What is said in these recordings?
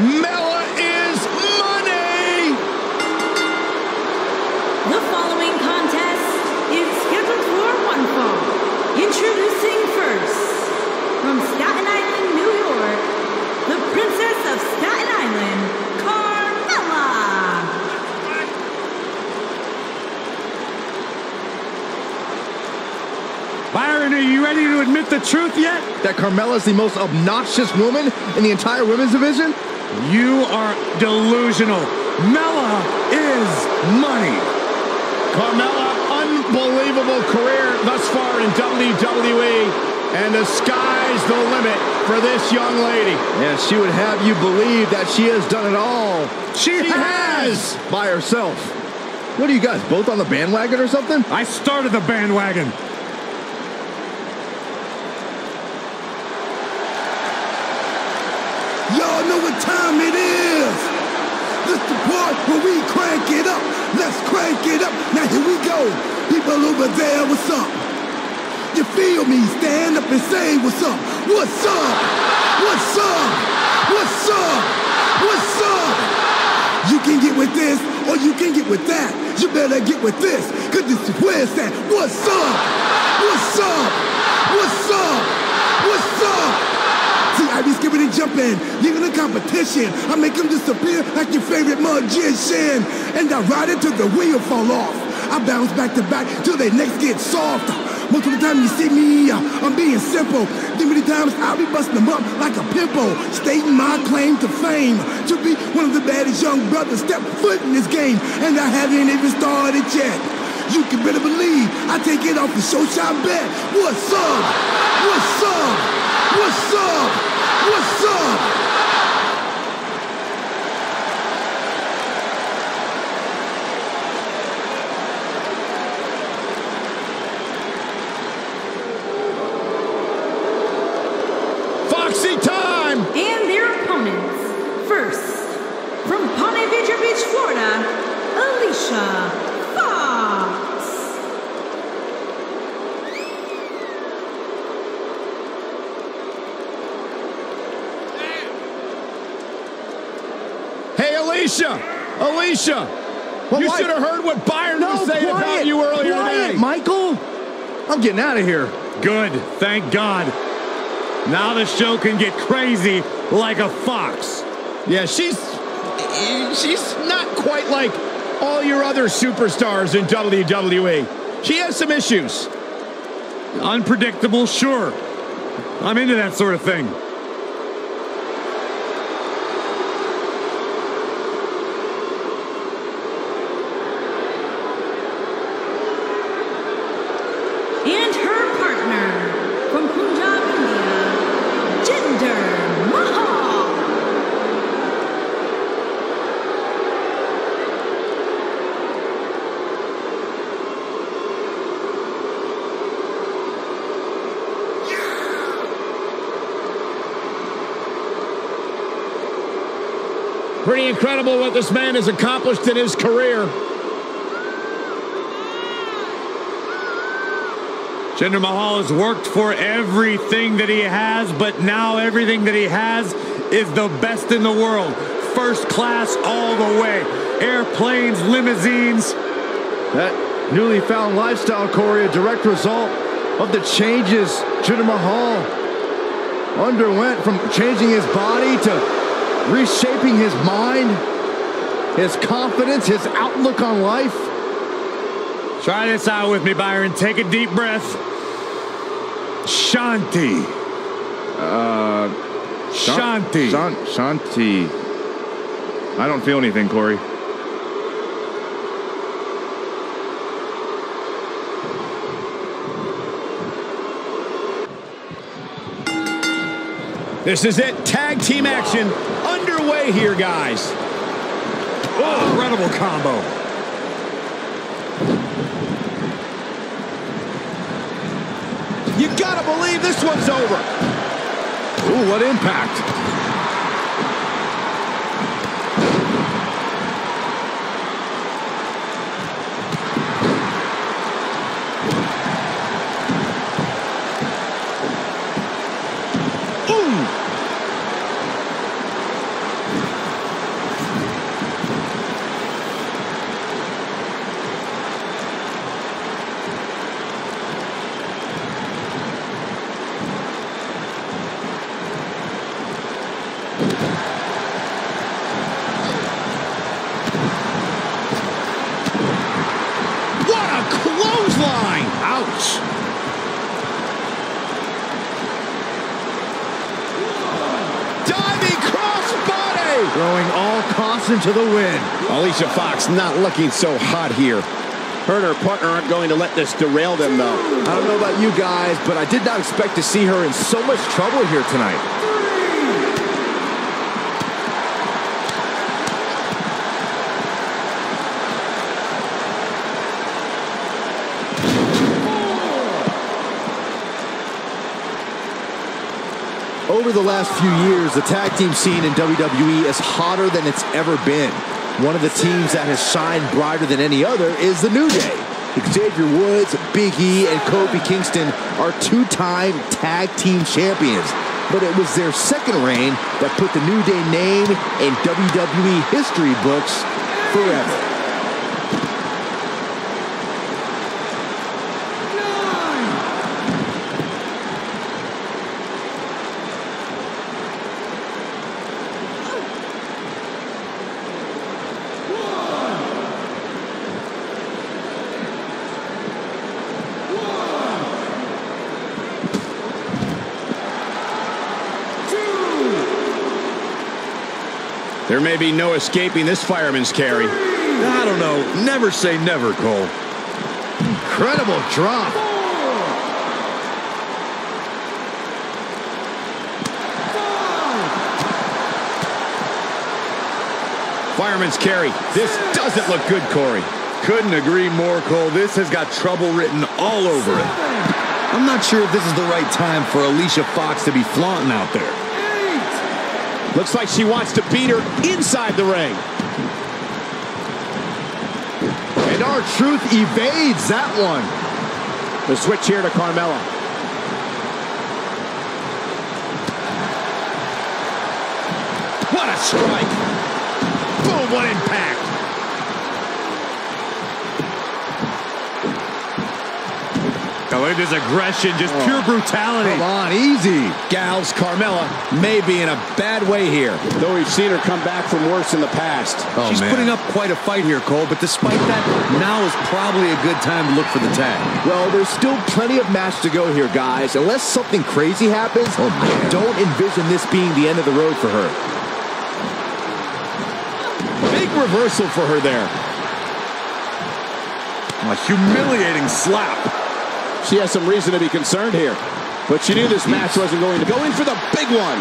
Mella is money! The following contest is scheduled for one fall. Introducing first, from Staten Island, New York, the Princess of Staten Island, Carmella. Byron, are you ready to admit the truth yet? That Carmella's the most obnoxious woman in the entire women's division? You are delusional. Mella is money. Carmella, unbelievable career thus far in WWE, and the sky's the limit for this young lady. And she would have you believe that she has done it all. She has! By herself. What are you guys, both on the bandwagon or something? I started the bandwagon. Y'all know what time it is. This the part where we crank it up. Let's crank it up. Now here we go. People over there, what's up? You feel me? Stand up and say what's up. What's up? What's up? What's up? What's up? You can get with this or you can get with that. You better get with this, cause this is where it's at. What's up? What's up? What's up? What's up? See, I be skipping and jumping, leaving the competition. I make them disappear like your favorite magician. And I ride it till the wheel fall off. I bounce back to back till they next get soft. Most of the time you see me, I'm being simple. Too many times I'll be busting them up like a pimple. Stating my claim to fame, to be one of the baddest young brothers step foot in this game. And I haven't even started yet. You can better believe I take it off the showtime bet. What's up? What's up? What's up? What's up? Foxy time! And their opponents. First, from Ponte Vedra Beach, Florida, Alicia Fox. Alicia, well, you should have heard what Byron was saying about you earlier today. Michael, I'm getting out of here. Good, thank God. Now the show can get crazy like a fox. Yeah, she's not quite like all your other superstars in WWE. She has some issues. Unpredictable, sure. I'm into that sort of thing. And her partner, from Punjab, India, Jinder Mahal. Yeah. Pretty incredible what this man has accomplished in his career. Jinder Mahal has worked for everything that he has, but now everything that he has is the best in the world. First class all the way. Airplanes, limousines. That newly found lifestyle, Corey, a direct result of the changes Jinder Mahal underwent, from changing his body to reshaping his mind, his confidence, his outlook on life. Try this out with me, Byron. Take a deep breath. Shanti. Shanti. Shanti. I don't feel anything, Corey. This is it. Tag team action underway here, guys. Oh, incredible combo. You gotta believe this one's over. Ooh, what impact. Ooh. throwing all costs into the win. Alicia Fox not looking so hot here. Her and her partner aren't going to let this derail them, though. I don't know about you guys, but I did not expect to see her in so much trouble here tonight. Over the last few years, the tag team scene in WWE is hotter than it's ever been. One of the teams that has shined brighter than any other is the New Day. Xavier Woods, Big E, and Kofi Kingston are two-time tag team champions. But it was their second reign that put the New Day name in WWE history books forever. There may be no escaping this fireman's carry. I don't know. Never say never, Cole. Incredible drop. Fireman's carry. This doesn't look good, Corey. Couldn't agree more, Cole. This has got trouble written all over it. I'm not sure if this is the right time for Alicia Fox to be flaunting out there. Looks like she wants to beat her inside the ring. And R-Truth evades that one. The switch here to Carmella. What a strike. Boom, what impact. Look at this aggression, just pure brutality. Come on, easy. Gals, Carmella may be in a bad way here. Though we've seen her come back from worse in the past. Oh, she's putting up quite a fight here, Cole, but despite that, now is probably a good time to look for the tag. Well, there's still plenty of match to go here, guys. Unless something crazy happens, I don't envision this being the end of the road for her. Big reversal for her there. A humiliating slap. She has some reason to be concerned here. But she knew this match wasn't going to go in for the big one.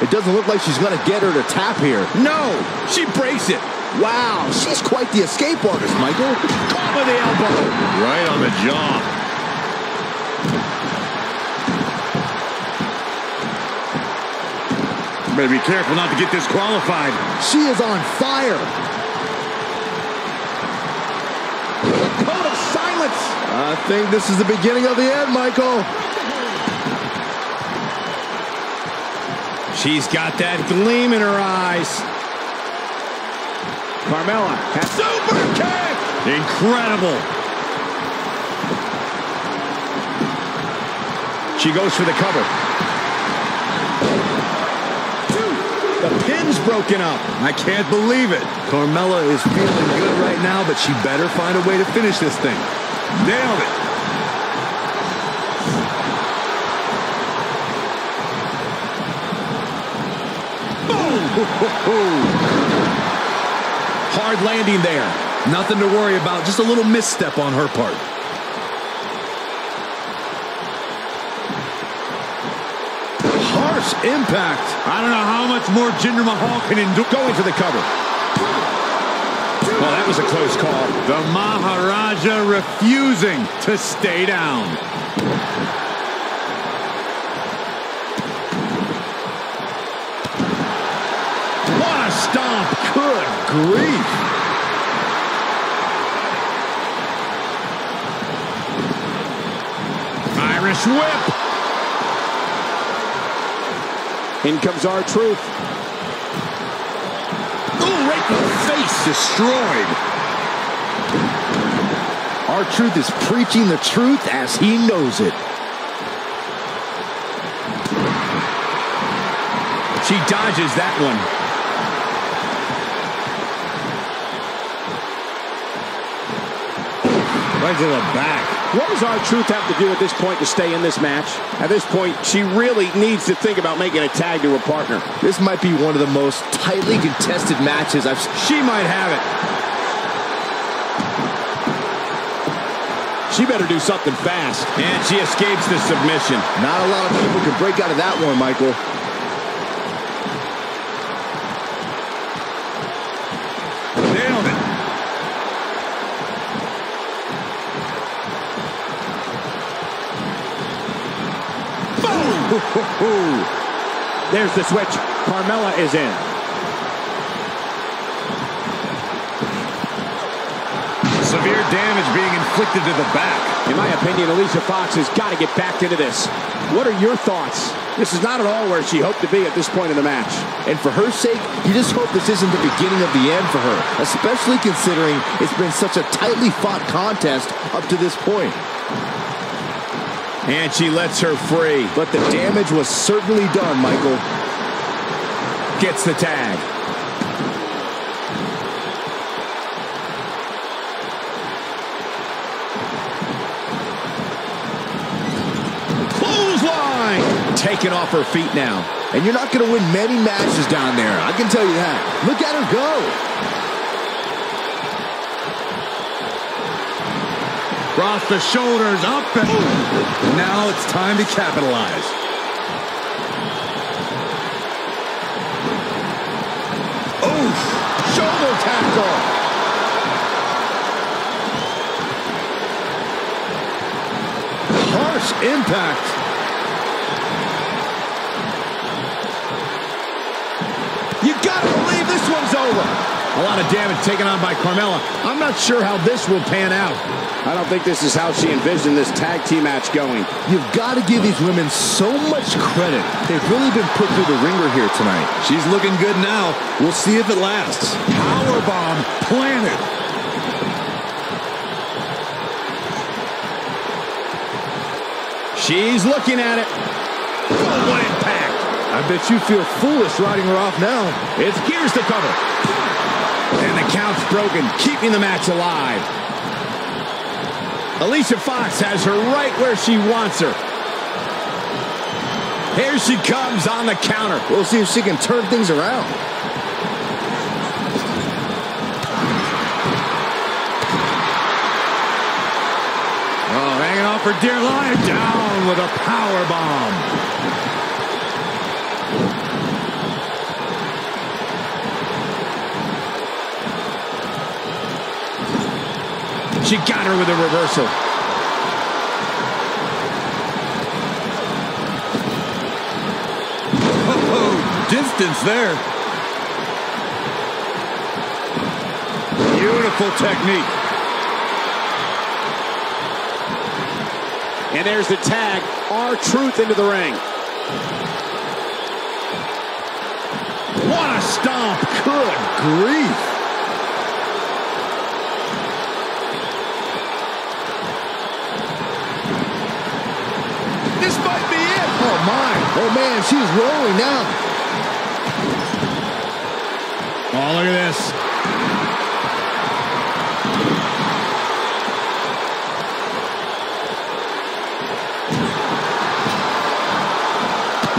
It doesn't look like she's going to get her to tap here. No, she breaks it. Wow, she's quite the escape artist, Michael. Caught with the elbow. Right on the jaw. You better be careful not to get disqualified. She is on fire. I think this is the beginning of the end, Michael. She's got that gleam in her eyes. Carmella has super kick! Incredible. She goes for the cover. The pin's broken up. I can't believe it. Carmella is feeling good right now, but she better find a way to finish this thing. Nailed it. Boom! Hard landing there. Nothing to worry about. Just a little misstep on her part. Harsh impact. I don't know how much more Jinder Mahal can endure. Going for the cover. Well, that was a close call. The Maharaja refusing to stay down. What a stomp. Good grief. Irish whip. In comes R-Truth. Face destroyed. R-Truth is preaching the truth as he knows it. She dodges that one. Right to the back. What does R-Truth have to do at this point to stay in this match? At this point, she really needs to think about making a tag to her partner. This might be one of the most tightly contested matches I've seen. She might have it. She better do something fast. And she escapes the submission. Not a lot of people can break out of that one, Michael. Ooh. There's the switch. Carmella is in. Severe damage being inflicted to the back. In my opinion, Alicia Fox has got to get backed into this. What are your thoughts? This is not at all where she hoped to be at this point in the match. And for her sake, you just hope this isn't the beginning of the end for her, especially considering it's been such a tightly fought contest up to this point. And she lets her free. But the damage was certainly done, Michael. Gets the tag. Clothesline! Taken off her feet now. And you're not going to win many matches down there. I can tell you that. Look at her go. Across the shoulders, up and ooh. Now it's time to capitalize. Oof! Shoulder tackle. Harsh impact. You gotta believe this one's over. A lot of damage taken on by Carmella. I'm not sure how this will pan out. I don't think this is how she envisioned this tag team match going. You've got to give these women so much credit. They've really been put through the ringer here tonight. She's looking good now. We'll see if it lasts. Powerbomb planted. She's looking at it. Oh, what impact. I bet you feel foolish riding her off now. It's gears to cover. And the count's broken, keeping the match alive. Alicia Fox has her right where she wants her. Here she comes on the counter. We'll see if she can turn things around. Oh, hanging on for dear life. Down with a power bomb. She got her with a reversal. Oh, distance there. Beautiful technique. And there's the tag. R-Truth into the ring. What a stomp. Good grief. Oh, man, she's rolling now. Oh, look at this.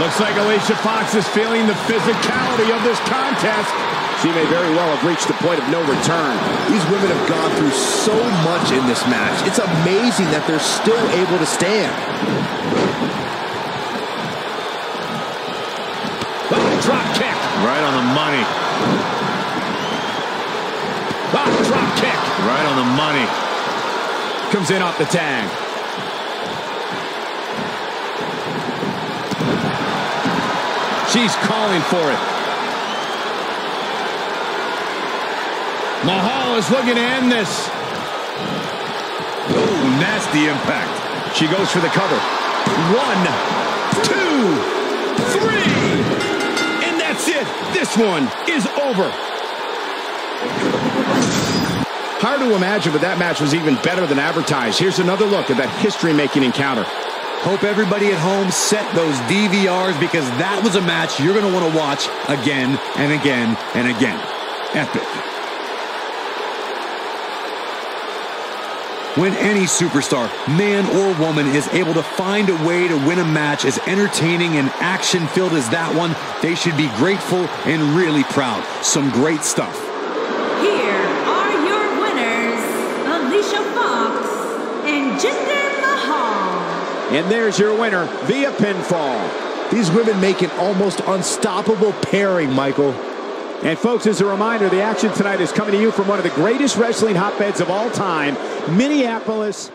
Looks like Alicia Fox is feeling the physicality of this contest. She may very well have reached the point of no return. These women have gone through so much in this match. It's amazing that they're still able to stand. Drop kick. Right on the money. Ah, drop kick. Right on the money. Comes in off the tag. She's calling for it. Mahal is looking to end this. Ooh, nasty impact. She goes for the cover. 1, 2, 3. That's it. This one is over. Hard to imagine, but that match was even better than advertised. Here's another look at that history-making encounter. Hope everybody at home set those DVRs because that was a match you're going to want to watch again and again and again. Epic. When any superstar, man or woman, is able to find a way to win a match as entertaining and action-filled as that one, they should be grateful and really proud. Some great stuff. Here are your winners, Alicia Fox and Jinder Mahal. And there's your winner via pinfall. These women make an almost unstoppable pairing, Michael. And folks, as a reminder, the action tonight is coming to you from one of the greatest wrestling hotbeds of all time, Minneapolis.